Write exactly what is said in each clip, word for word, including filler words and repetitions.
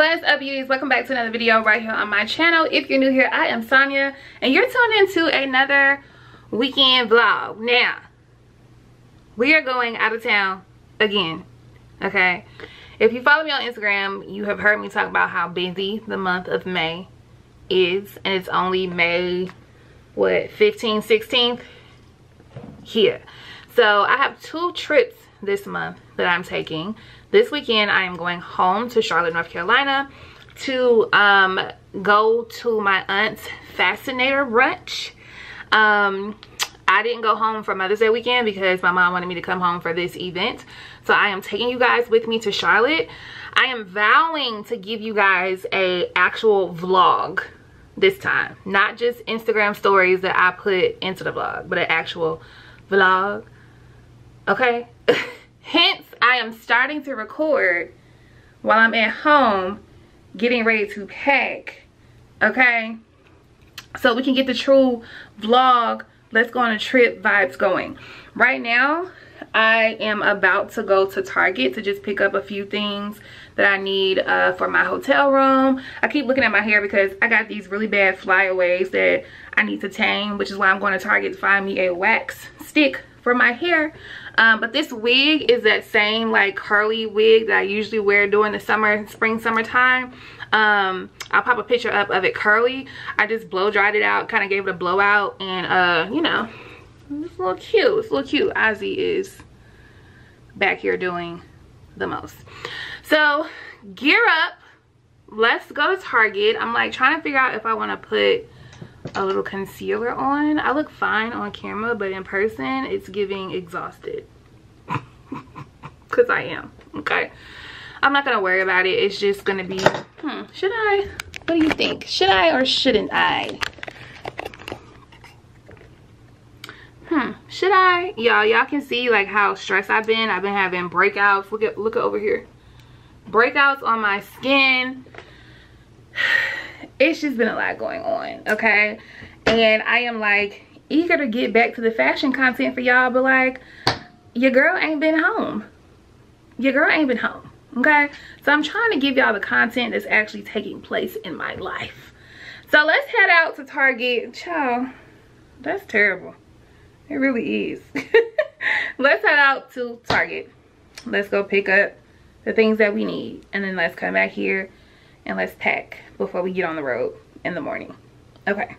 What's up, beauties? Welcome back to another video right here on my channel. If you're new here, I am Sonja, and you're tuned into another weekend vlog. Now, we are going out of town again, okay? If you follow me on Instagram, you have heard me talk about how busy the month of May is, and it's only May, what, fifteenth, sixteenth? Yeah. So, I have two trips this month that I'm taking. This weekend, I am going home to Charlotte, North Carolina to um, go to my aunt's Fascinator brunch. Um, I didn't go home for Mother's Day weekend because my mom wanted me to come home for this event. So I am taking you guys with me to Charlotte. I am vowing to give you guys a actual vlog this time. Not just Instagram stories that I put into the vlog, but an actual vlog. Okay? Hence, I am starting to record while I'm at home getting ready to pack, okay? So we can get the true vlog, let's go on a trip vibes going. Right now, I am about to go to Target to just pick up a few things that I need uh, for my hotel room. I keep looking at my hair because I got these really bad flyaways that I need to tame, which is why I'm going to Target to find me a wax stick for my hair. Um, but this wig is that same like curly wig that I usually wear during the summer, spring, summertime. Um, I'll pop a picture up of it curly. I just blow dried it out, kind of gave it a blowout, and uh, you know, it's a little cute. It's a little cute. Ozzy is back here doing the most. So gear up. Let's go to Target. I'm like trying to figure out if I want to put a little concealer on. I look fine on camera, but in person it's giving exhausted because I am, okay? I'm not gonna worry about it. It's just gonna be hmm, should I what do you think should I or shouldn't I hmm should I y'all y'all can see like how stressed I've been. I've been having breakouts. Look at look over here, breakouts on my skin. It's just been a lot going on, okay? And I am like eager to get back to the fashion content for y'all, but like your girl ain't been home. Your girl ain't been home, okay? So I'm trying to give y'all the content that's actually taking place in my life. So let's head out to Target. Child, that's terrible. It really is. Let's head out to Target. Let's go pick up the things that we need, and then let's come back here and let's pack before we get on the road in the morning. Okay.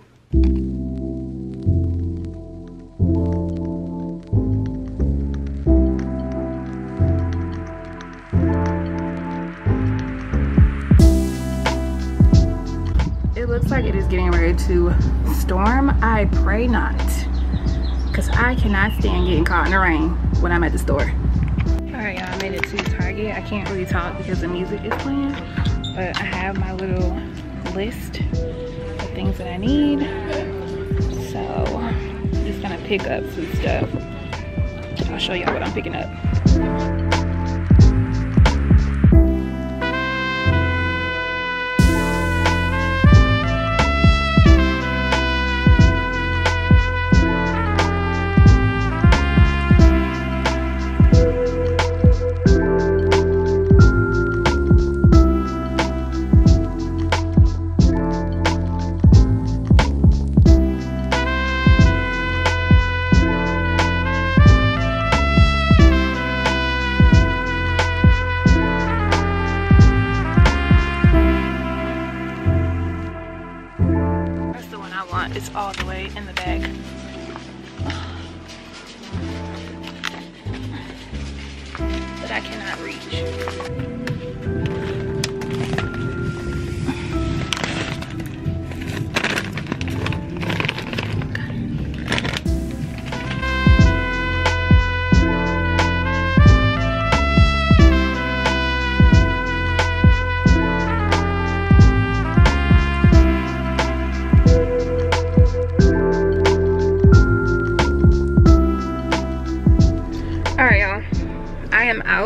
It looks like it is getting ready to storm. I pray not, because I cannot stand getting caught in the rain when I'm at the store. All right, y'all, I made it to Target. I can't really talk because the music is playing. But I have my little list of things that I need. So I'm just gonna pick up some stuff. I'll show y'all what I'm picking up.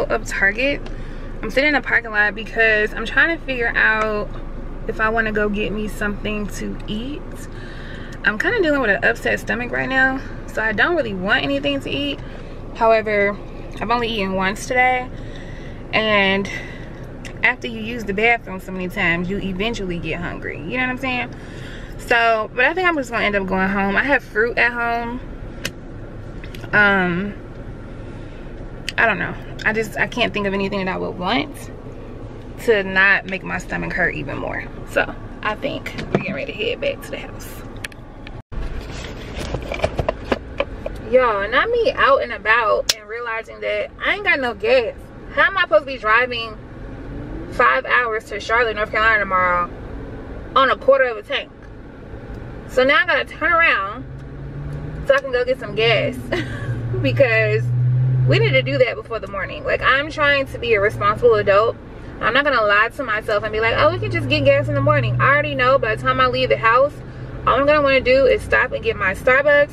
Of Target. I'm sitting in the parking lot because I'm trying to figure out if I want to go get me something to eat. I'm kind of dealing with an upset stomach right now, so I don't really want anything to eat. However, I've only eaten once today, and after you use the bathroom so many times, you eventually get hungry. You know what I'm saying? So, but I think I'm just gonna end up going home. I have fruit at home. Um, I don't know. I just, I can't think of anything that I would want to not make my stomach hurt even more. So, I think we're getting ready to head back to the house. Y'all, not me out and about and realizing that I ain't got no gas. How am I supposed to be driving five hours to Charlotte, North Carolina tomorrow on a quarter of a tank? So now I gotta turn around so I can go get some gas because we need to do that before the morning. Like, I'm trying to be a responsible adult. I'm not gonna lie to myself and be like, oh, we can just get gas in the morning. I already know by the time I leave the house, all I'm gonna wanna do is stop and get my Starbucks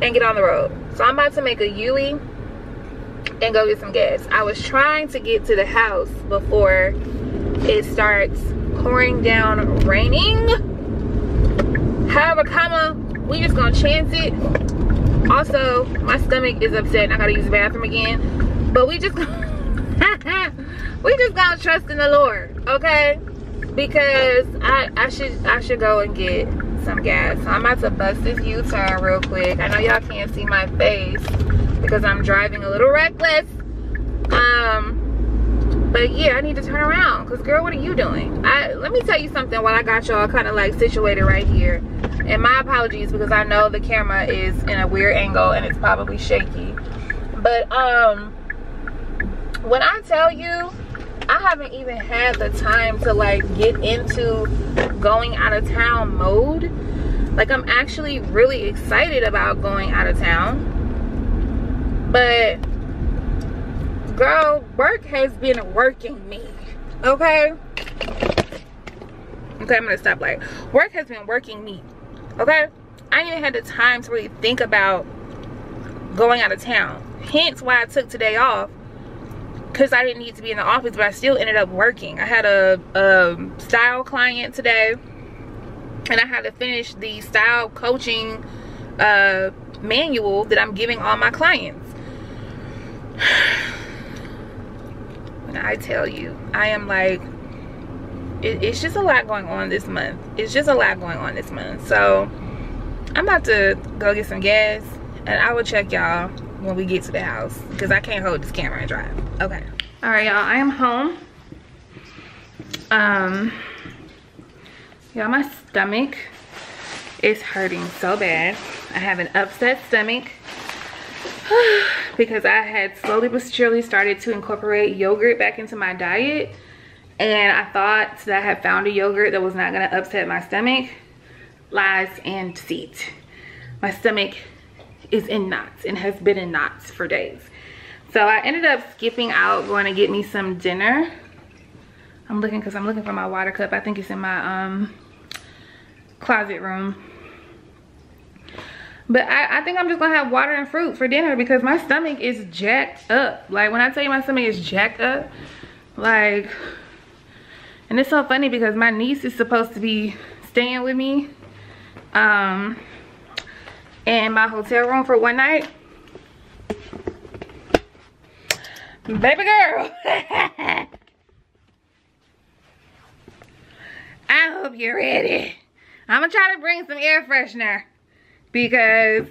and get on the road. So I'm about to make a U-ey and go get some gas. I was trying to get to the house before it starts pouring down raining. However, comma, we just gonna chance it. Also, my stomach is upset and I gotta use the bathroom again. But we just we just gonna trust in the Lord, okay? Because I, I should I should go and get some gas. So I'm about to bust this U-turn real quick. I know y'all can't see my face because I'm driving a little reckless. Um but yeah, I need to turn around because girl, what are you doing? I let me tell you something while I got y'all kind of like situated right here. And my apologies because I know the camera is in a weird angle and it's probably shaky. But um when I tell you I haven't even had the time to like get into going out of town mode. Like, I'm actually really excited about going out of town, but girl, work has been working me, okay? Okay, I'm gonna stop. Like, work has been working me, okay? I ain't even had the time to really think about going out of town, hence why I took today off. Because I didn't need to be in the office, but I still ended up working. I had a, a style client today, and I had to finish the style coaching uh, manual that I'm giving all my clients. When I tell you, I am like, it, it's just a lot going on this month. It's just a lot going on this month. So I'm about to go get some gas, and I will check y'all when we get to the house because I can't hold this camera and drive. Okay. All right, y'all, I am home. Um, y'all, my stomach is hurting so bad. I have an upset stomach because I had slowly but surely started to incorporate yogurt back into my diet. And I thought that I had found a yogurt that was not gonna upset my stomach. Lies and deceit. My stomach is in knots and has been in knots for days. So I ended up skipping out, going to get me some dinner. I'm looking because I'm looking for my water cup. I think it's in my um, closet room. But I, I think I'm just gonna have water and fruit for dinner because my stomach is jacked up. Like, when I tell you my stomach is jacked up, like, and it's so funny because my niece is supposed to be staying with me. Um, in my hotel room for one night. Baby girl. I hope you're ready. I'm gonna try to bring some air freshener because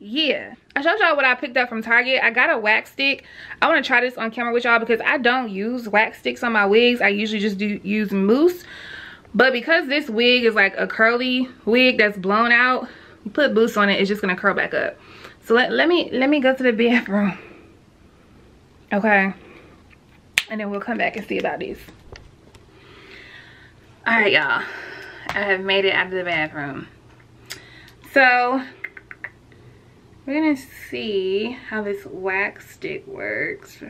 yeah. I showed y'all what I picked up from Target. I got a wax stick. I want to try this on camera with y'all because I don't use wax sticks on my wigs. I usually just do use mousse. But because this wig is like a curly wig that's blown out, you put boost on it, it's just gonna curl back up. So let, let me let me go to the bathroom, okay, and then we'll come back and see about these. All right, y'all, I have made it out of the bathroom, so we're gonna see how this wax stick works.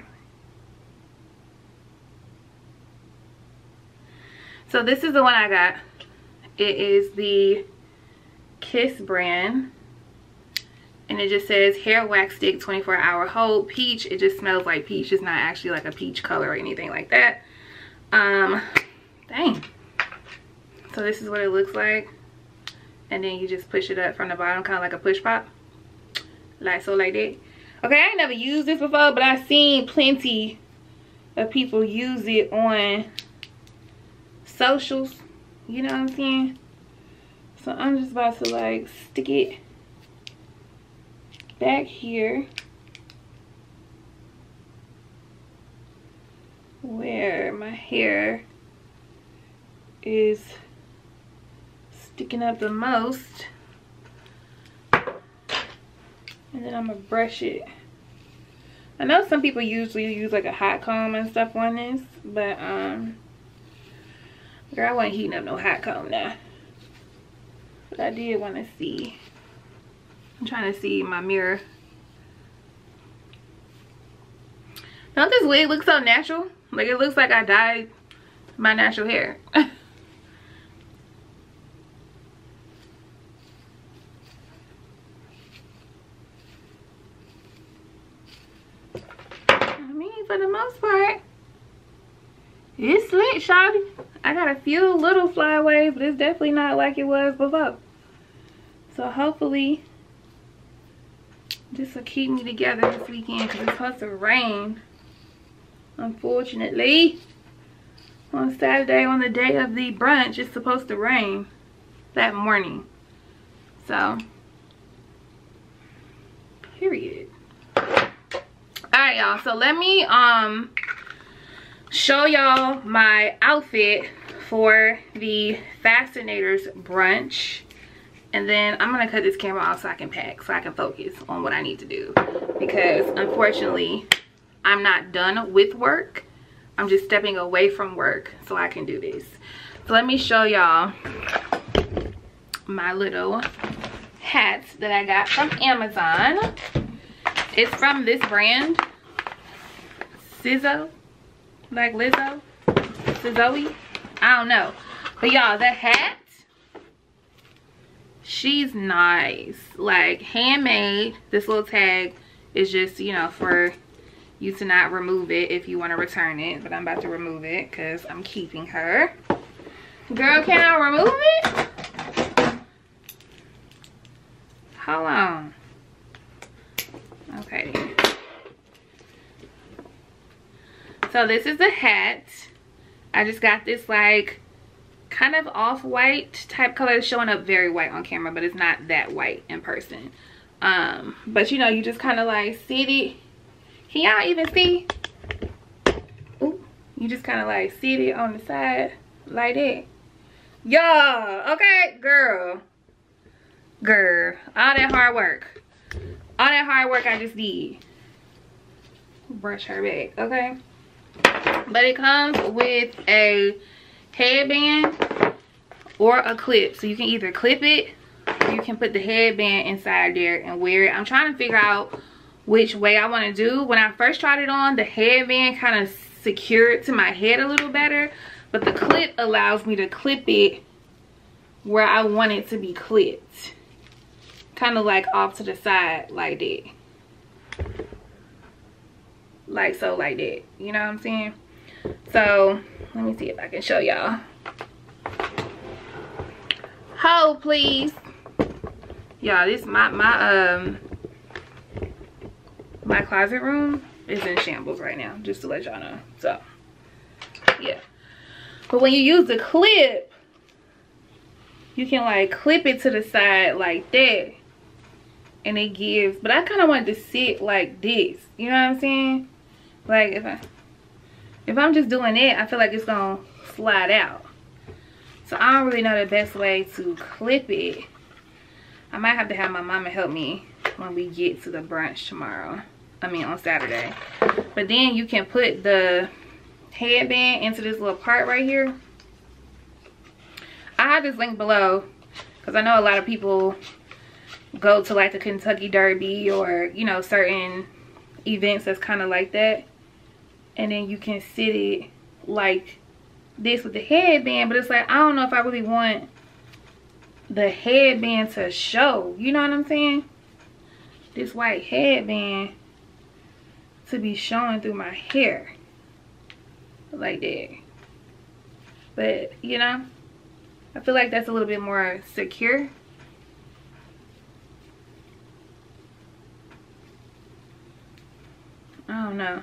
So this is the one I got. It is the Kiss brand, and it just says hair wax stick twenty-four hour hold peach. It just smells like peach. It's not actually like a peach color or anything like that. Um dang, so this is what it looks like, and then you just push it up from the bottom, kind of like a push pop, like so, like that. Okay, I ain't never used this before, but I've seen plenty of people use it on socials, you know what I'm saying? So I'm just about to like stick it back here where my hair is sticking up the most, and then I'm gonna brush it. I know some people usually use like a hot comb and stuff on this, but um girl, I wasn't heating up no hot comb now, but I did want to see. I'm trying to see my mirror. Don't this wig look so natural? Like, it looks like I dyed my natural hair. I mean, for the most part, it's slick, shawty. I got a few little flyaways, but it's definitely not like it was before. So hopefully this will keep me together this weekend, because it's supposed to rain, unfortunately. On Saturday, on the day of the brunch, it's supposed to rain that morning. So, period. Alright, y'all. So, let me um show y'all my outfit for the Fascinators brunch. And then I'm going to cut this camera off so I can pack, so I can focus on what I need to do. Because, unfortunately, I'm not done with work. I'm just stepping away from work so I can do this. So let me show y'all my little hats that I got from Amazon. It's from this brand, Sizzo, like Lizzo, Sizzoe, I don't know. But y'all, the hat, she's nice, like handmade. This little tag is just, you know, for you to not remove it if you want to return it, but I'm about to remove it because I'm keeping her. Girl, can I remove it? Hold on. Okay. So this is the hat. I just got this like kind of off-white type color. It's showing up very white on camera, but it's not that white in person. Um, but you know, you just kind of like sit it. Can y'all even see? Ooh, you just kind of like sit it on the side like that. Y'all, okay, girl. Girl, all that hard work. All that hard work I just did. Brush her back, okay? But it comes with a headband or a clip. So you can either clip it or you can put the headband inside there and wear it. I'm trying to figure out which way I want to do. When I first tried it on, the headband kind of secured to my head a little better, but the clip allows me to clip it where I want it to be clipped, kind of like off to the side like that, like so, like that, you know what I'm saying? So let me see if I can show y'all. Hold please, y'all. This my my um my closet room is in shambles right now, just to let y'all know. So yeah, but when you use the clip, you can like clip it to the side like that, and it gives. But I kind of wanted to sit like this, you know what I'm saying? Like if I if I'm just doing it, I feel like it's gonna slide out. So I don't really know the best way to clip it. I might have to have my mama help me when we get to the brunch tomorrow. I mean on Saturday. But then you can put the headband into this little part right here. I have this link below because I know a lot of people go to like the Kentucky Derby or, you know, certain events that's kind of like that. And then you can sit it like this with the headband. But it's like, I don't know if I really want the headband to show. You know what I'm saying? This white headband to be showing through my hair like that. But you know, I feel like that's a little bit more secure. I don't know.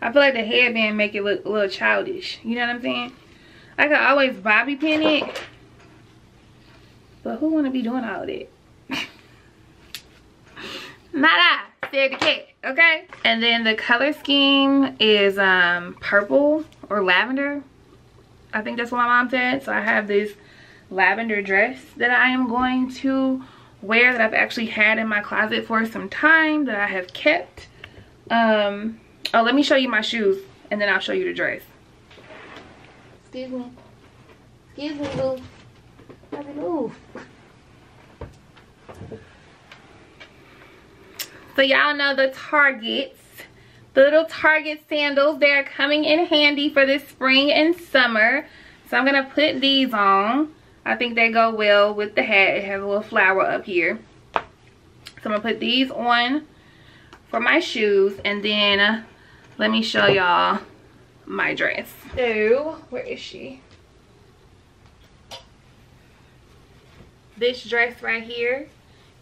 I feel like the headband make it look a little childish. You know what I'm saying? I could always bobby pin it. But who want to be doing all of that? Not I, said the cat, okay? And then the color scheme is um, purple or lavender. I think that's what my mom said. So I have this lavender dress that I am going to wear that I've actually had in my closet for some time that I have kept. Um, oh, let me show you my shoes and then I'll show you the dress. Excuse me. Excuse me, boo. Let me move. So y'all know the Targets, the little Target sandals. They're coming in handy for this spring and summer. So I'm gonna put these on. I think they go well with the hat. It has a little flower up here. So I'm gonna put these on for my shoes, and then uh, let me show y'all my dress. So where is she? This dress right here.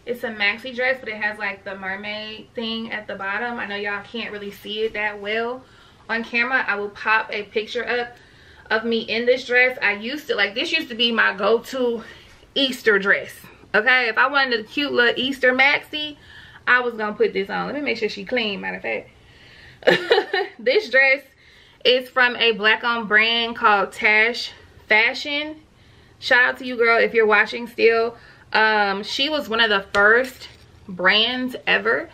It's a maxi dress, but it has like the mermaid thing at the bottom. I know y'all can't really see it that well on camera. I will pop a picture up of me in this dress. I used to, like, this used to be my go-to Easter dress, okay? If I wanted a cute little Easter maxi, I was gonna put this on. Let me make sure she clean, matter of fact. This dress is from a black-owned brand called Tash Fashion. Shout out to you, girl, if you're watching still. Um, she was one of the first brands ever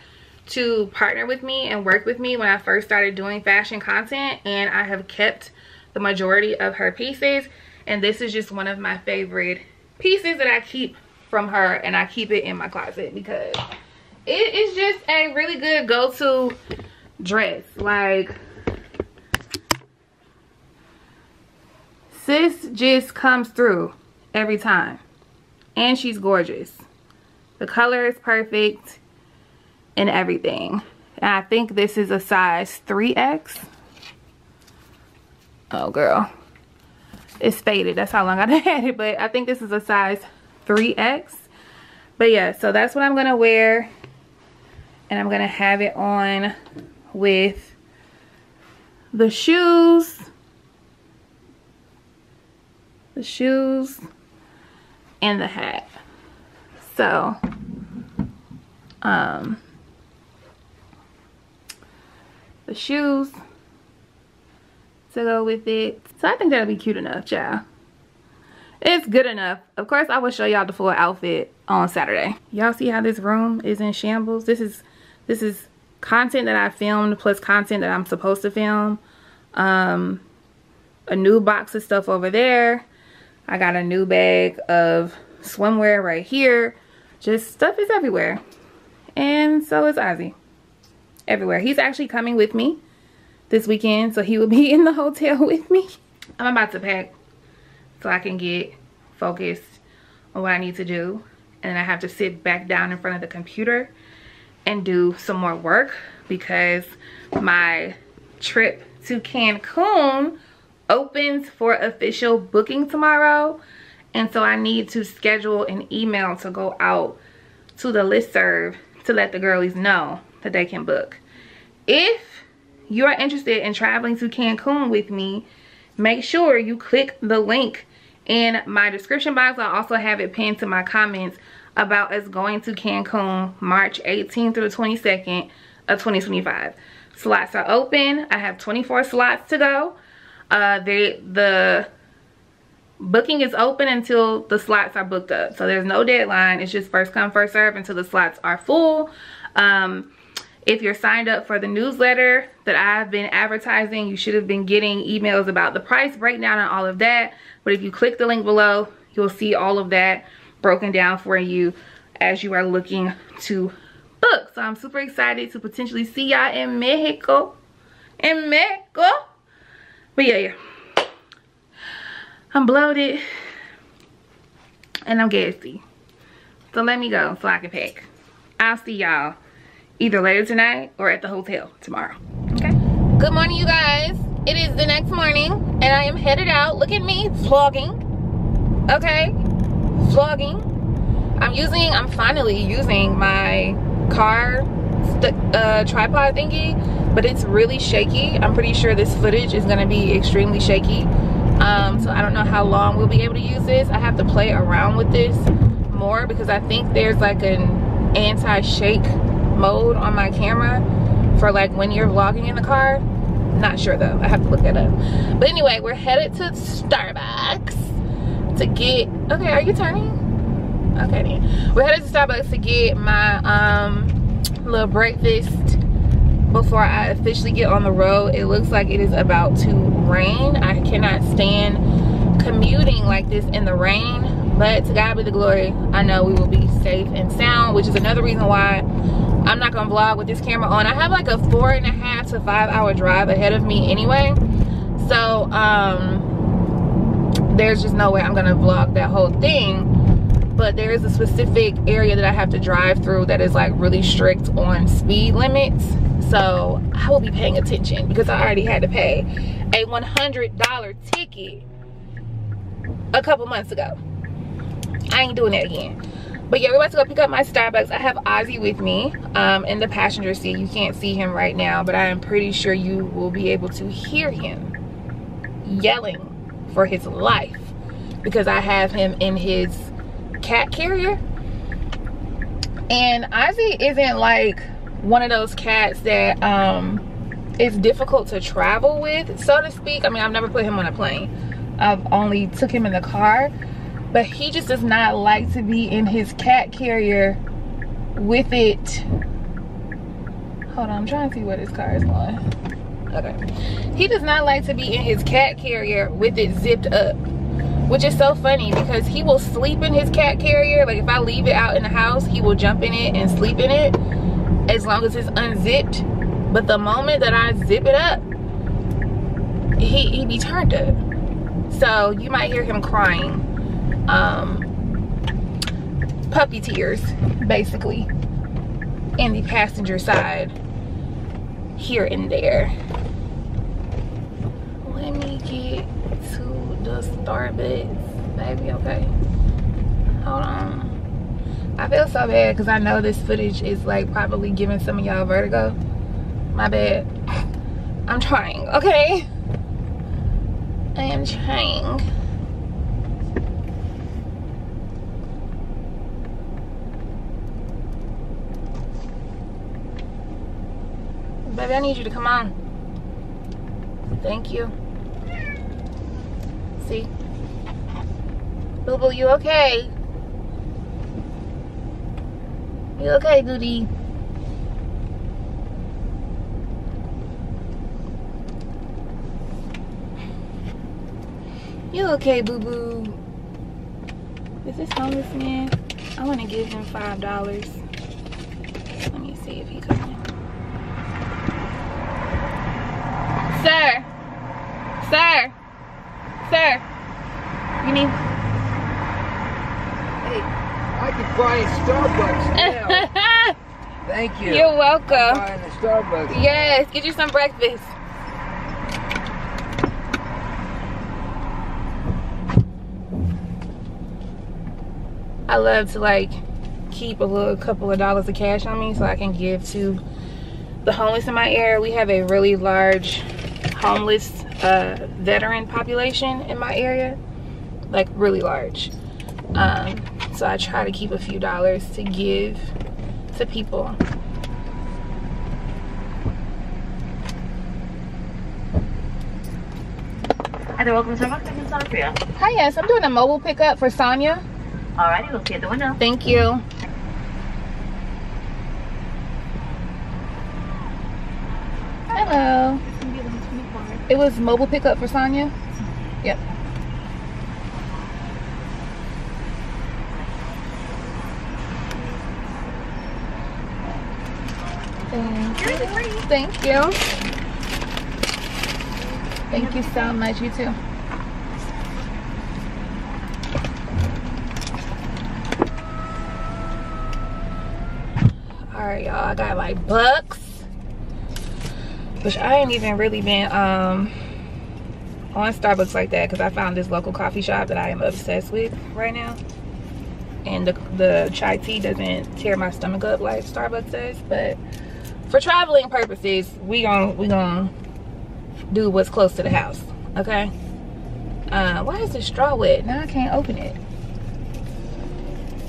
to partner with me and work with me when I first started doing fashion content, and I have kept the majority of her pieces, and this is just one of my favorite pieces that I keep from her, and I keep it in my closet because it is just a really good go-to dress. Like, sis just comes through every time. And she's gorgeous. The color is perfect and everything. And I think this is a size three X. Oh, girl. It's faded. That's how long I've had it. But I think this is a size three X. But yeah, so that's what I'm going to wear. And I'm going to have it on with the shoes. The shoes. And the hat. So um the shoes to go with it. So I think that'll be cute enough, y'all. It's good enough. Of course I will show y'all the full outfit on Saturday. Y'all see how this room is in shambles? This is this is content that I filmed plus content that I'm supposed to film. Um a new box of stuff over there. I got a new bag of swimwear right here. Just stuff is everywhere. And so is Ozzy. Everywhere. He's actually coming with me this weekend. So he will be in the hotel with me. I'm about to pack so I can get focused on what I need to do. And I have to sit back down in front of the computer and do some more work. Because my trip to Cancun opens for official booking tomorrow, and so I need to schedule an email to go out to the listserv to let the girlies know that they can book. If you are interested in traveling to Cancun with me, make sure you click the link in my description box. I also have it pinned to my comments about us going to Cancun March eighteenth through the twenty-second of twenty twenty-five. Slots are open. I have twenty-four slots to go. Uh, they, the booking is open until the slots are booked up. So there's no deadline. It's just first come, first serve until the slots are full. Um, if you're signed up for the newsletter that I've been advertising, you should have been getting emails about the price breakdown and all of that. But if you click the link below, you'll see all of that broken down for you as you are looking to book. So I'm super excited to potentially see y'all in Mexico. In Mexico. But yeah, yeah, I'm bloated and I'm gassy. So let me go so I can pack. I'll see y'all either later tonight or at the hotel tomorrow, okay? Good morning, you guys. It is the next morning and I am headed out. Look at me, vlogging, okay? Vlogging. I'm using, I'm finally using my car uh, tripod thingy but it's really shaky. I'm pretty sure this footage is gonna be extremely shaky. Um, so I don't know how long we'll be able to use this. I have to play around with this more because I think there's like an anti-shake mode on my camera for like when you're vlogging in the car. Not sure though, I have to look that up. But anyway, we're headed to Starbucks to get, okay, are you turning? Okay then. We're headed to Starbucks to get my um, little breakfast before I officially get on the road. It looks like it is about to rain. I cannot stand commuting like this in the rain, but to God be the glory. I know we will be safe and sound, which is another reason why I'm not gonna vlog with this camera on. I have like a four and a half to five hour drive ahead of me anyway, so um, there's just no way I'm gonna vlog that whole thing. But there is a specific area that I have to drive through that is like really strict on speed limits, so I will be paying attention because I already had to pay a one hundred dollar ticket a couple months ago. I ain't doing that again. But yeah, we're about to go pick up my Starbucks. I have Ozzy with me um, in the passenger seat. You can't see him right now, but I am pretty sure you will be able to hear him yelling for his life because I have him in his cat carrier. And Ozzy isn't like one of those cats that um, is difficult to travel with, so to speak. I mean, I've never put him on a plane. I've only took him in the car. But he just does not like to be in his cat carrier with it. Hold on, I'm trying to see what his car is on. Okay. He does not like to be in his cat carrier with it zipped up, which is so funny because he will sleep in his cat carrier. Like if I leave it out in the house, he will jump in it and sleep in it as long as it's unzipped. But the moment that I zip it up, he, he be turned up. So you might hear him crying. Um, puppy tears, basically, in the passenger side, here and there. Let me get to the Starbucks, baby. Okay, hold on. I feel so bad because I know this footage is like probably giving some of y'all vertigo. My bad. I'm trying, okay? I am trying. Baby, I need you to come on. Thank you. See? Boo boo, you okay? You okay, Goody? You okay, boo boo? Is this homeless man? I want to give him five dollars. Let me see if he comes. Sir, sir, sir, you need. Hey, I can find Starbucks now. Thank you. You're welcome. I can find Starbucks. Yes, get you some breakfast. I love to like keep a little couple of dollars of cash on me so I can give to the homeless in my area. We have a really large homeless uh, veteran population in my area, like really large. Um, so I try to keep a few dollars to give to people. Hi there, welcome to Starbucks. I can sign for you. Hi, yes, I'm doing a mobile pickup for Sonja. Alrighty, we'll see you at the window. Thank you. Hello. It was mobile pickup for Sonja? Yep. Thank you. Thank you. Thank you so much. You too. Alright, y'all. I got like bucks, which I ain't even really been um, on Starbucks like that because I found this local coffee shop that I am obsessed with right now. And the, the chai tea doesn't tear my stomach up like Starbucks does, but for traveling purposes, we gon' we gon' do what's close to the house, okay? Uh, why is this straw wet? Now I can't open it.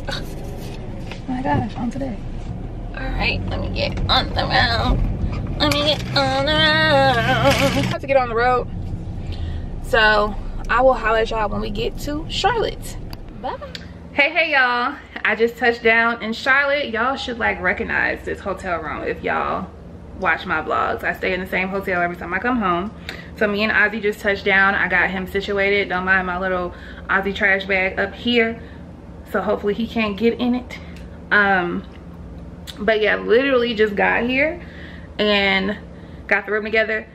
Oh my gosh, on today. All right, let me get on the road. Let me get on the road. I have to get on the road. So I will holler at y'all when we get to Charlotte. Bye-bye. Hey, hey, y'all. I just touched down in Charlotte. Y'all should like recognize this hotel room if y'all watch my vlogs. I stay in the same hotel every time I come home. So me and Ozzy just touched down. I got him situated. Don't mind my little Ozzy trash bag up here. So hopefully he can't get in it. Um, but yeah, literally just got here and got the room together.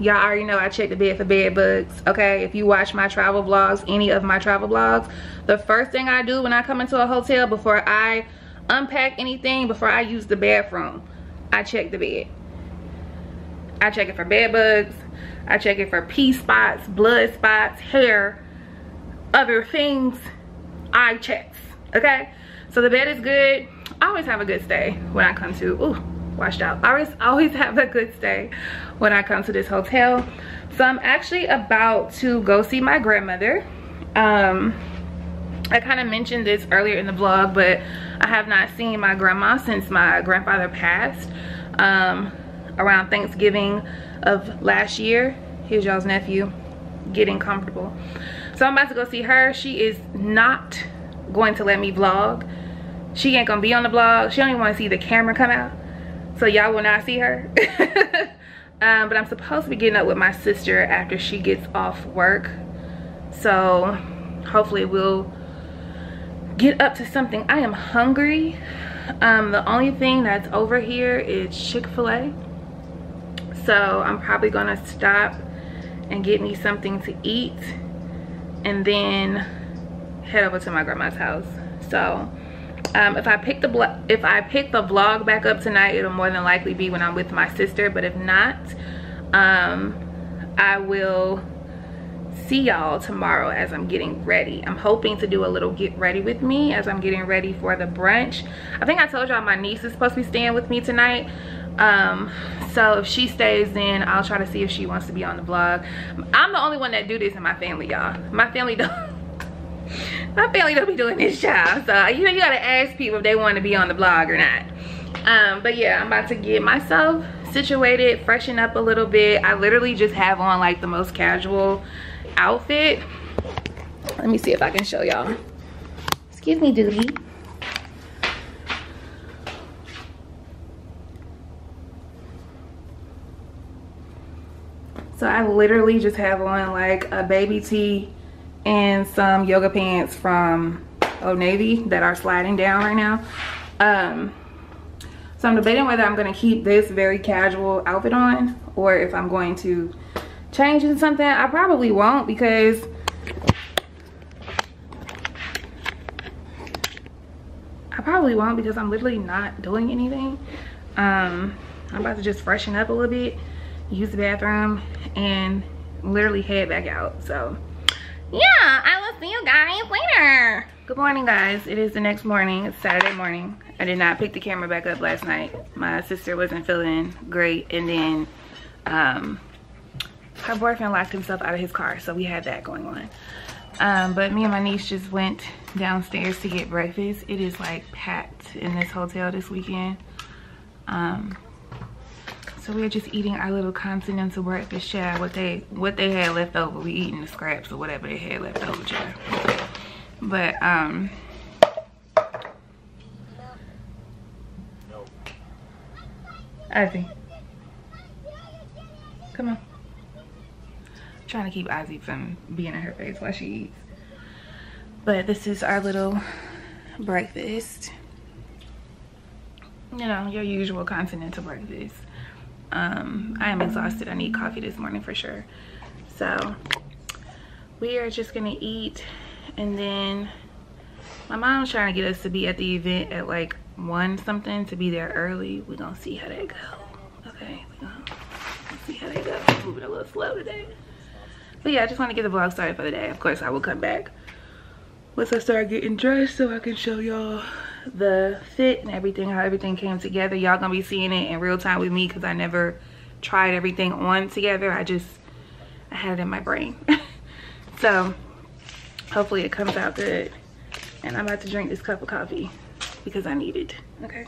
Y'all already know I check the bed for bed bugs, okay? If you watch my travel vlogs, any of my travel vlogs, the first thing I do when I come into a hotel, before I unpack anything, before I use the bathroom, I check the bed. I check it for bed bugs. I check it for pee spots, blood spots, hair, other things, eye checks, okay? So the bed is good. I always have a good stay when I come to, ooh. Washed out. I always, always have a good stay when I come to this hotel. So I'm actually about to go see my grandmother. Um, I kind of mentioned this earlier in the vlog, but I have not seen my grandma since my grandfather passed um, around Thanksgiving of last year. Here's y'all's nephew getting comfortable. So I'm about to go see her. She is not going to let me vlog. She ain't gonna be on the vlog. She don't even want to see the camera come out. So y'all will not see her. um, but I'm supposed to be getting up with my sister after she gets off work. So hopefully we'll get up to something. I am hungry. Um, the only thing that's over here is Chick-fil-A. So I'm probably gonna stop and get me something to eat and then head over to my grandma's house. So Um, if I pick the if I pick the vlog back up tonight, it'll more than likely be when I'm with my sister. But if not, um, I will see y'all tomorrow as I'm getting ready. I'm hoping to do a little get ready with me as I'm getting ready for the brunch. I think I told y'all my niece is supposed to be staying with me tonight. Um, so if she stays in, I'll try to see if she wants to be on the vlog. I'm the only one that do this in my family, y'all. My family don't. My family don't be doing this job, so you know you gotta ask people if they want to be on the vlog or not. Um, but yeah, I'm about to get myself situated, freshen up a little bit. I literally just have on like the most casual outfit. Let me see if I can show y'all. Excuse me, Doogie. So I literally just have on like a baby tee and some yoga pants from Old Navy that are sliding down right now. Um, so I'm debating whether I'm gonna keep this very casual outfit on or if I'm going to change into something. I probably won't because I probably won't because I'm literally not doing anything. Um, I'm about to just freshen up a little bit, use the bathroom, and literally head back out, so. Yeah, I will see you guys later. Good morning, guys. It is the next morning. It's Saturday morning. I did not pick the camera back up last night. My sister wasn't feeling great, and then um, her boyfriend locked himself out of his car, so we had that going on. Um, but me and my niece just went downstairs to get breakfast. It is like packed in this hotel this weekend. Um, So we're just eating our little continental breakfast, child. What they what they had left over. We eating the scraps or whatever they had left over, child. But um no. Ozzy. Come on. I'm trying to keep Ozzy from being in her face while she eats. But this is our little breakfast. You know, your usual continental breakfast. um I am exhausted. I need coffee this morning for sure, so we are just gonna eat, and then my mom's trying to get us to be at the event at like one something to be there early. We're gonna see how that go. Okay, we're gonna see how that go. I'm moving a little slow today, but yeah, I just want to get the vlog started for the day. Of course I will come back once I start getting dressed so I can show y'all the fit and everything, how everything came together. Y'all gonna be seeing it in real time with me because I never tried everything on together. I just, I had it in my brain. So hopefully it comes out good. And I'm about to drink this cup of coffee because I need it, okay?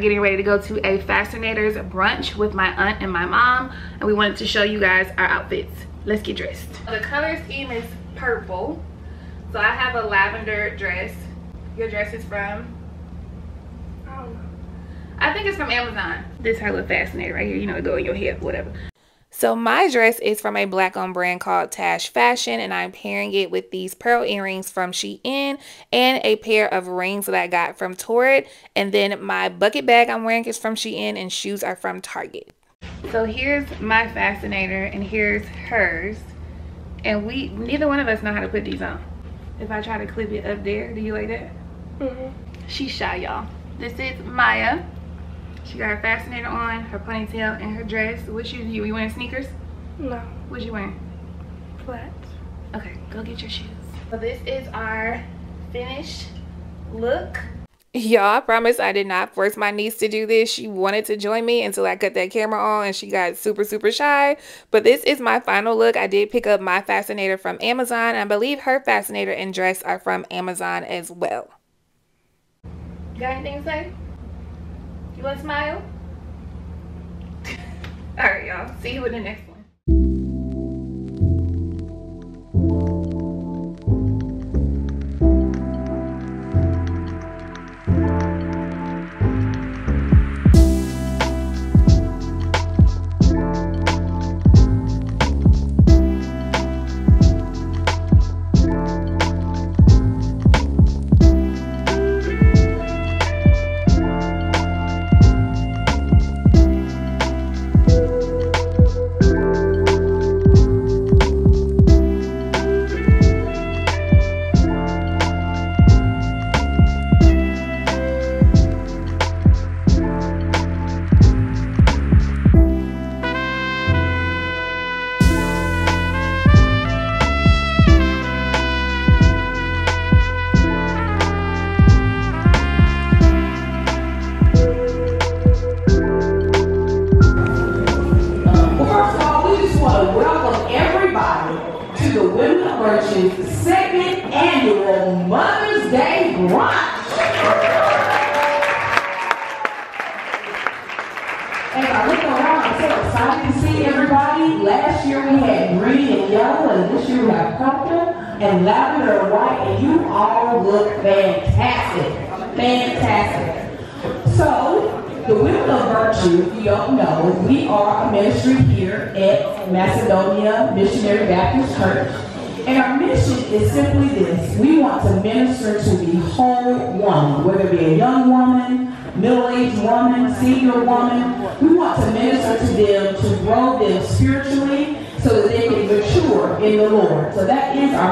Getting ready to go to a Fascinator's brunch with my aunt and my mom, and we wanted to show you guys our outfits. Let's get dressed. The color scheme is purple, so I have a lavender dress. Your dress is from, I don't know, I think it's from Amazon. This is how the Fascinator right here, you know, it go in your hair, whatever. So my dress is from a black owned brand called Tash Fashion, and I'm pairing it with these pearl earrings from Shein and a pair of rings that I got from Torrid. And then my bucket bag I'm wearing is from Shein, and shoes are from Target. So here's my Fascinator and here's hers. And we, neither one of us know how to put these on. If I try to clip it up there, do you like that? Mm-hmm. She's shy, y'all. This is Maya. She got her Fascinator on, her ponytail, and her dress. What shoes are you? You wearing sneakers? No. What you wearing? Flats. Okay, go get your shoes. So this is our finished look. Y'all, I promise I did not force my niece to do this. She wanted to join me until I cut that camera on and she got super, super shy. But this is my final look. I did pick up my Fascinator from Amazon. I believe her Fascinator and dress are from Amazon as well. Got anything to say? You want to smile? All right, y'all. See you in the next one.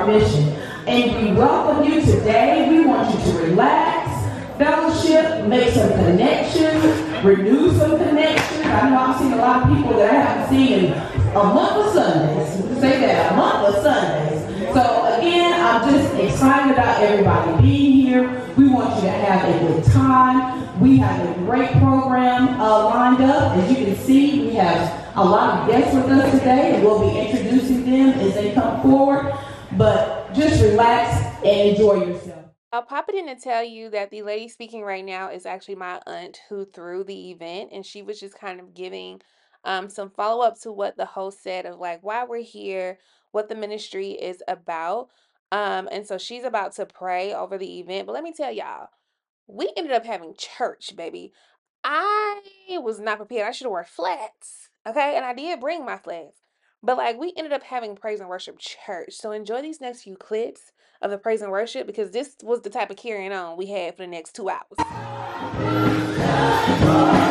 Mission. And we welcome you today. We want you to relax, fellowship, make some connections, renew some connections. I know I've seen a lot of people that I haven't seen in a month of Sundays. Say that, a month of Sundays. So again, I'm just excited about everybody being here. We want you to have a good time. We have a great program uh, lined up. As you can see, we have a lot of guests with us today, and we'll be introducing them as they come forward. But just relax and enjoy yourself. I'll pop it in to tell you that the lady speaking right now is actually my aunt who threw the event, and she was just kind of giving um, some follow-up to what the host said of like why we're here, what the ministry is about. Um, and so she's about to pray over the event. But let me tell y'all, we ended up having church, baby. I was not prepared. I should have worn flats, okay? And I did bring my flats. But like we ended up having praise and worship church. So enjoy these next few clips of the praise and worship, because this was the type of carrying on we had for the next two hours. Thank you.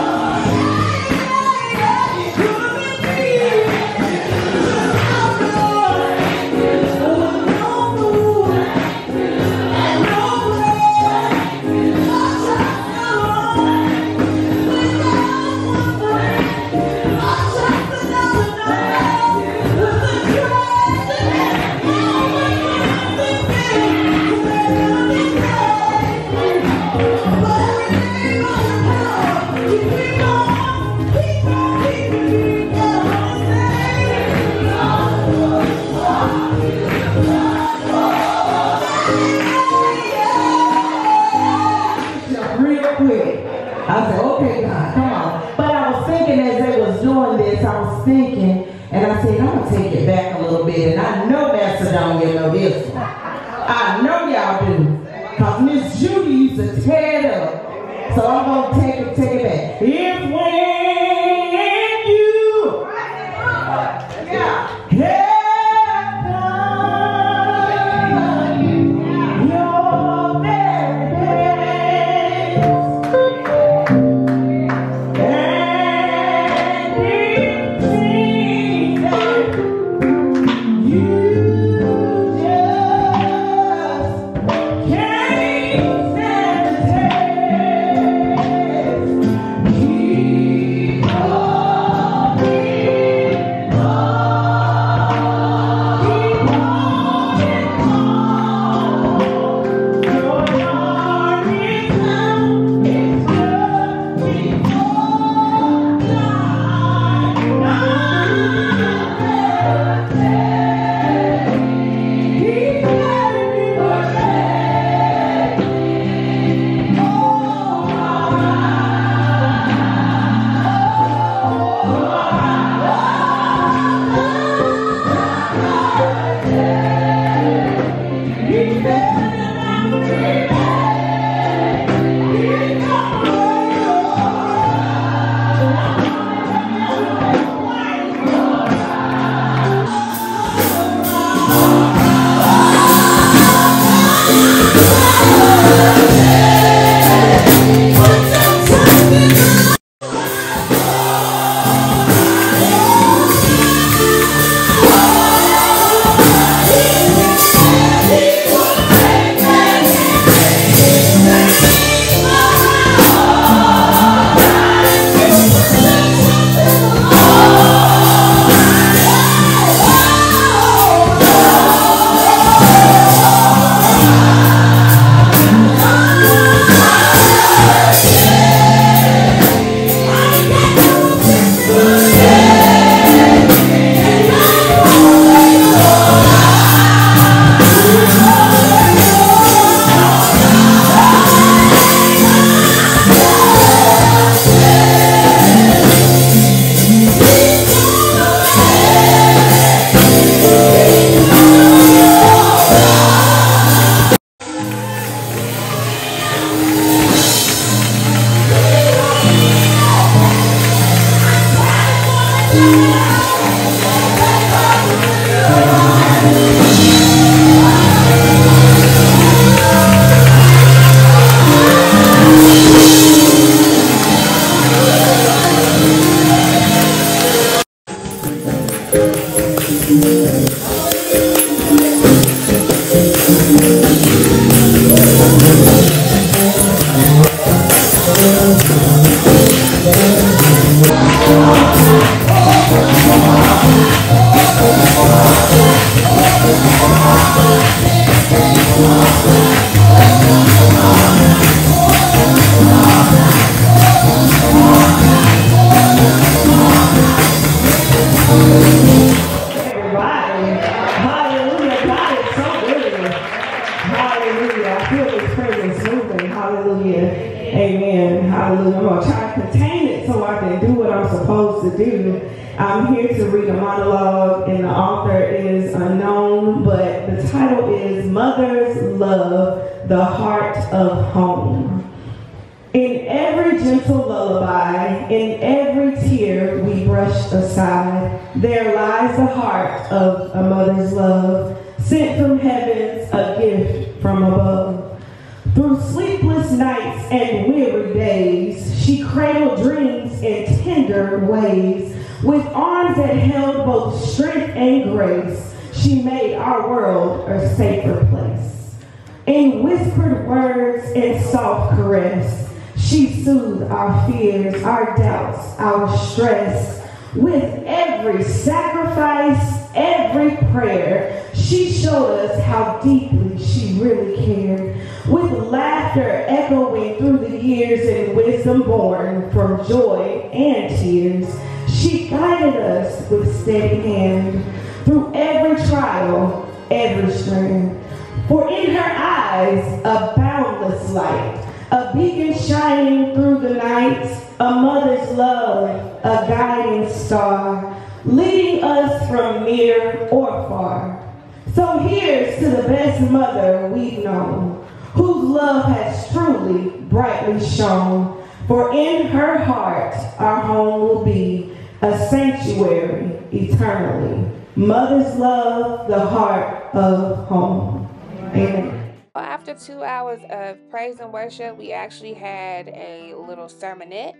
We actually had a little sermonette.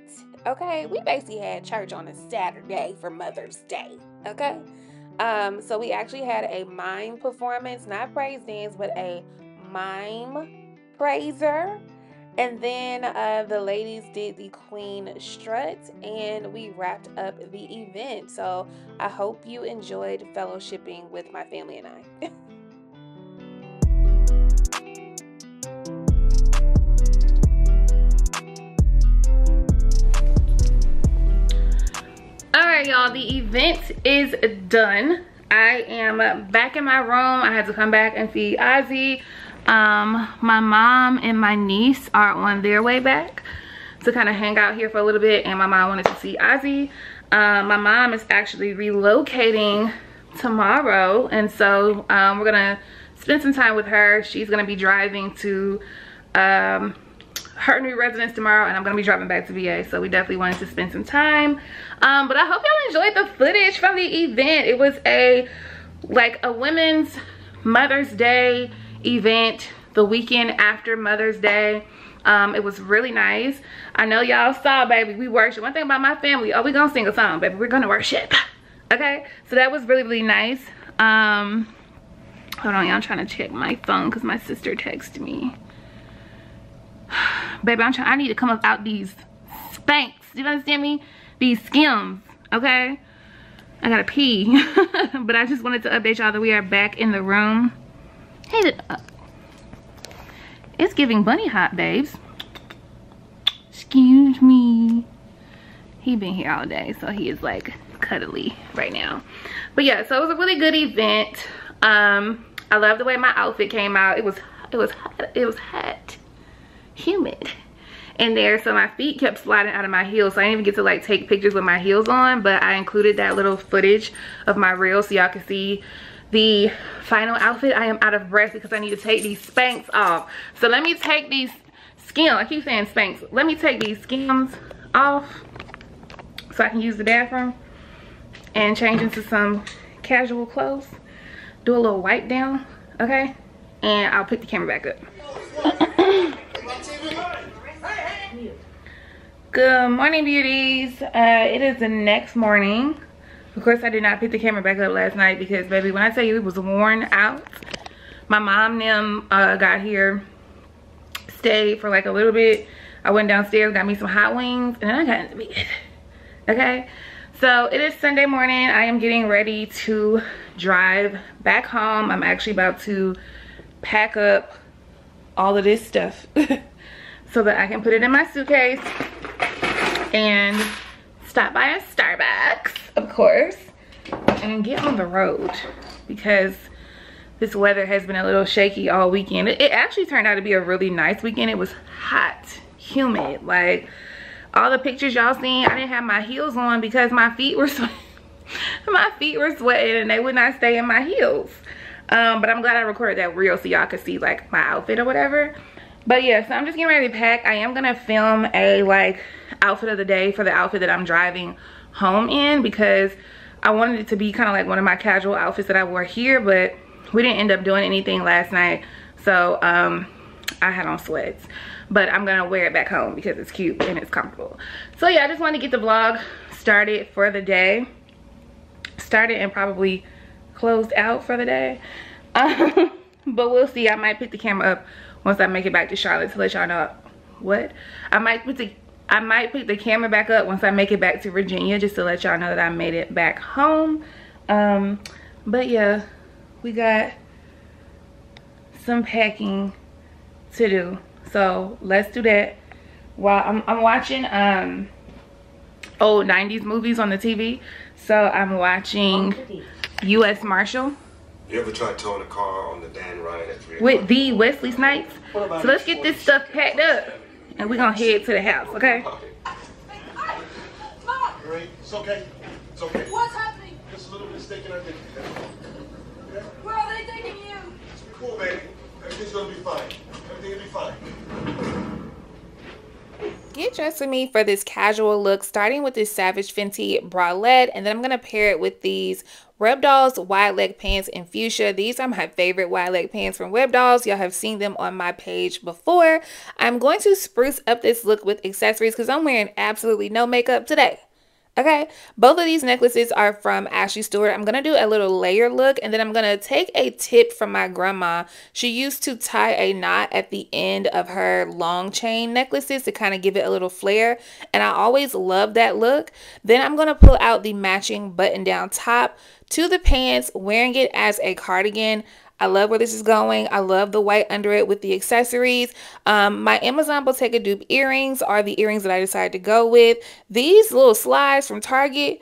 Okay, we basically had church on a Saturday for Mother's Day. Okay, um, so we actually had a mime performance, not praise dance, but a mime praiser. And then uh, the ladies did the queen strut, and we wrapped up the event. So I hope you enjoyed fellowshipping with my family and I. All right, y'all, the event is done. I am back in my room. I had to come back and feed Ozzy. Um, my mom and my niece are on their way back to kind of hang out here for a little bit, and my mom wanted to see Ozzy. Um, my mom is actually relocating tomorrow, and so um, we're gonna spend some time with her. She's gonna be driving to um, her new residence tomorrow, and I'm gonna be driving back to V A, so we definitely wanted to spend some time. Um, but I hope y'all enjoyed the footage from the event. It was a like a women's Mother's Day event the weekend after Mother's Day. Um, it was really nice. I know y'all saw, baby, we worship. One thing about my family, oh, we gonna sing a song, baby. We're gonna worship. Okay, so that was really, really nice. Um, hold on, y'all, I'm trying to check my phone because my sister texted me. Baby, I'm trying, I need to come up out these Spanx. Do you understand me? These Skims, okay? I gotta pee. But I just wanted to update y'all that we are back in the room. Hey, it it's giving bunny hop, babes. Excuse me. He been here all day, so he is like cuddly right now. But yeah, so it was a really good event. Um, I love the way my outfit came out. It was, it was, it was hot. Humid in there, so my feet kept sliding out of my heels, so I didn't even get to like take pictures with my heels on, but I included that little footage of my reel so y'all can see the final outfit. I am out of breath because I need to take these Spanx off. So let me take these Skims, I keep saying Spanx, let me take these Skims off so I can use the bathroom and change into some casual clothes, do a little wipe down, okay, and I'll pick the camera back up. Good morning, beauties. Uh, it is the next morning. Of course, I did not pick the camera back up last night because, baby, when I tell you it was worn out, my mom and them uh, got here, stayed for like a little bit. I went downstairs, got me some hot wings, and then I got into bed. Okay, So it is Sunday morning. I am getting ready to drive back home. I'm actually about to pack up all of this stuff so that I can put it in my suitcase and stop by a Starbucks, of course, and get on the road, because this weather has been a little shaky all weekend. It actually turned out to be a really nice weekend. It was hot, humid. Like, all the pictures y'all seen, I didn't have my heels on because my feet were sweating. My feet were sweating and they would not stay in my heels. Um, but I'm glad I recorded that reel so y'all could see like my outfit or whatever. But yeah, so I'm just getting ready to pack. I am gonna film a like outfit of the day for the outfit that I'm driving home in, because I wanted it to be kind of like one of my casual outfits that I wore here, but we didn't end up doing anything last night. So um, I had on sweats. But I'm gonna wear it back home because it's cute and it's comfortable. So yeah, I just wanted to get the vlog started for the day. Started and probably closed out for the day. Um, but we'll see. I might pick the camera up once I make it back to Charlotte to let y'all know what. I might put the I might pick the camera back up once I make it back to Virginia, just to let y'all know that I made it back home. Um, but yeah, we got some packing to do. So let's do that while I'm, I'm watching um, old nineties movies on the T V. So I'm watching U S Marshal. You ever tried towing a car on the Dan Ryan at three with the Wesley Snipes? So let's get this stuff packed up and we're going to head to the house, okay? It's okay. It's okay. What's happening? Just a little mistaken identity. Where are they taking you? It's cool, baby. Everything's going to be fine. Everything will be fine. Get dressed with me for this casual look, starting with this Savage Fenty bralette, and then I'm going to pair it with these Web Dolls wide leg pants in fuchsia. These are my favorite wide leg pants from Web Dolls. Y'all have seen them on my page before. I'm going to spruce up this look with accessories because I'm wearing absolutely no makeup today. Okay, both of these necklaces are from Ashley Stewart. I'm gonna do a little layer look, and then I'm gonna take a tip from my grandma. She used to tie a knot at the end of her long chain necklaces to kind of give it a little flare, and I always love that look. Then I'm gonna pull out the matching button down top to the pants, wearing it as a cardigan. I love where this is going. I love the white under it with the accessories. Um, my Amazon Bottega dupe earrings are the earrings that I decided to go with. These little slides from Target,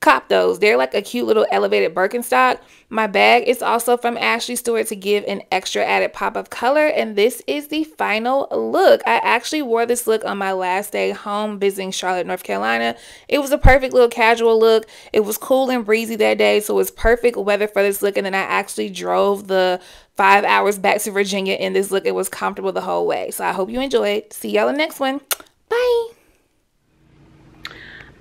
cop those. They're like a cute little elevated Birkenstock. My bag is also from Ashley Stewart to give an extra added pop of color. And this is the final look. I actually wore this look on my last day home visiting Charlotte, North Carolina. It was a perfect little casual look. It was cool and breezy that day, so it was perfect weather for this look. And then I actually drove the five hours back to Virginia in this look. It was comfortable the whole way. So I hope you enjoyed. See y'all in the next one. Bye.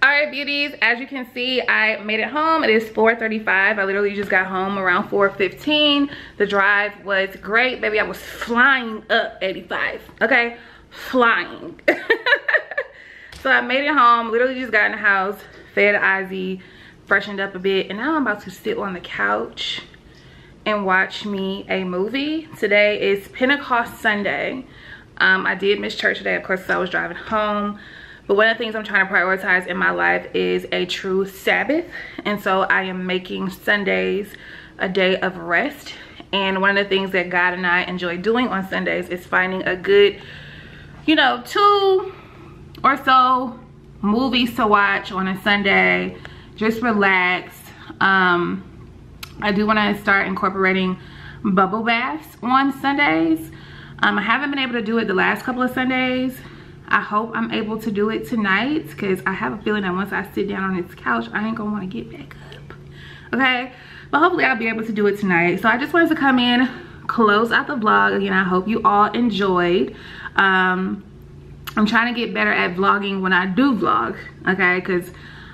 All right, beauties, as you can see, I made it home. It is four thirty-five. I literally just got home around four fifteen. The drive was great. Baby, I was flying up eighty-five, okay? Flying. So I made it home, literally just got in the house, fed Ozzy, freshened up a bit, and now I'm about to sit on the couch and watch me a movie. Today is Pentecost Sunday. Um, I did miss church today, of course, because I was driving home. But one of the things I'm trying to prioritize in my life is a true Sabbath. And so I am making Sundays a day of rest. And one of the things that God and I enjoy doing on Sundays is finding a good, you know, two or so movies to watch on a Sunday. Just relax. Um, I do want to start incorporating bubble baths on Sundays. Um, I haven't been able to do it the last couple of Sundays. I hope I'm able to do it tonight, because I have a feeling that once I sit down on this couch, I ain't gonna want to get back up, okay? But hopefully I'll be able to do it tonight. So I just wanted to come in, close out the vlog. Again, I hope you all enjoyed. Um, I'm trying to get better at vlogging when I do vlog, okay? Because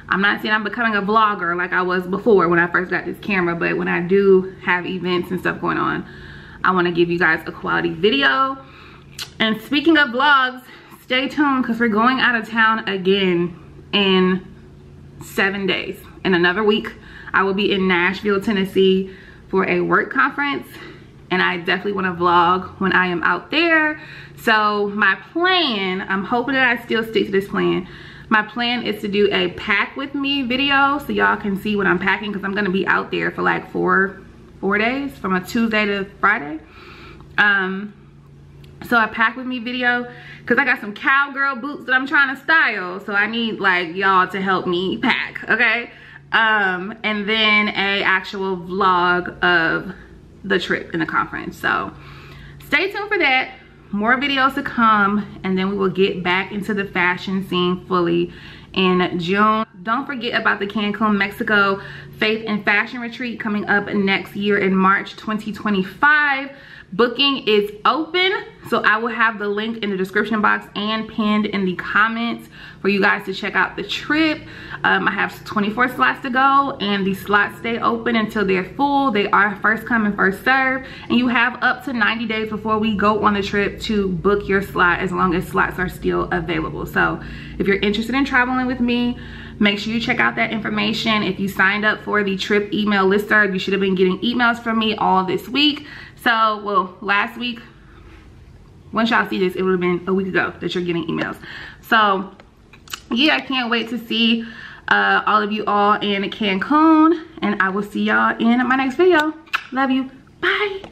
I'm not saying I'm becoming a vlogger like I was before when I first got this camera, but when I do have events and stuff going on, I want to give you guys a quality video. And speaking of vlogs, stay tuned, because we're going out of town again in seven days. In another week, I will be in Nashville, Tennessee for a work conference. And I definitely want to vlog when I am out there. So my plan, I'm hoping that I still stick to this plan. My plan is to do a pack with me video so y'all can see what I'm packing, because I'm going to be out there for like four four days from a Tuesday to Friday. Um, so a pack with me video, because I got some cowgirl boots that I'm trying to style, so I need like y'all to help me pack, okay? Um, and then a actual vlog of the trip and the conference. So stay tuned for that. More videos to come, and then we will get back into the fashion scene fully in June. Don't forget about the Cancun, Mexico Faith and Fashion Retreat coming up next year in March twenty twenty-five. Booking is open, so I will have the link in the description box and pinned in the comments for you guys to check out the trip. Um, I have twenty-four slots to go, and the slots stay open until they're full. They are first come and first serve, and you have up to ninety days before we go on the trip to book your slot, as long as slots are still available. So if you're interested in traveling with me, make sure you check out that information. If you signed up for the trip email list serve, you should have been getting emails from me all this week. So, well, last week, once y'all see this, it would have been a week ago that you're getting emails. So, yeah, I can't wait to see uh, all of you all in Cancun. And I will see y'all in my next video. Love you. Bye.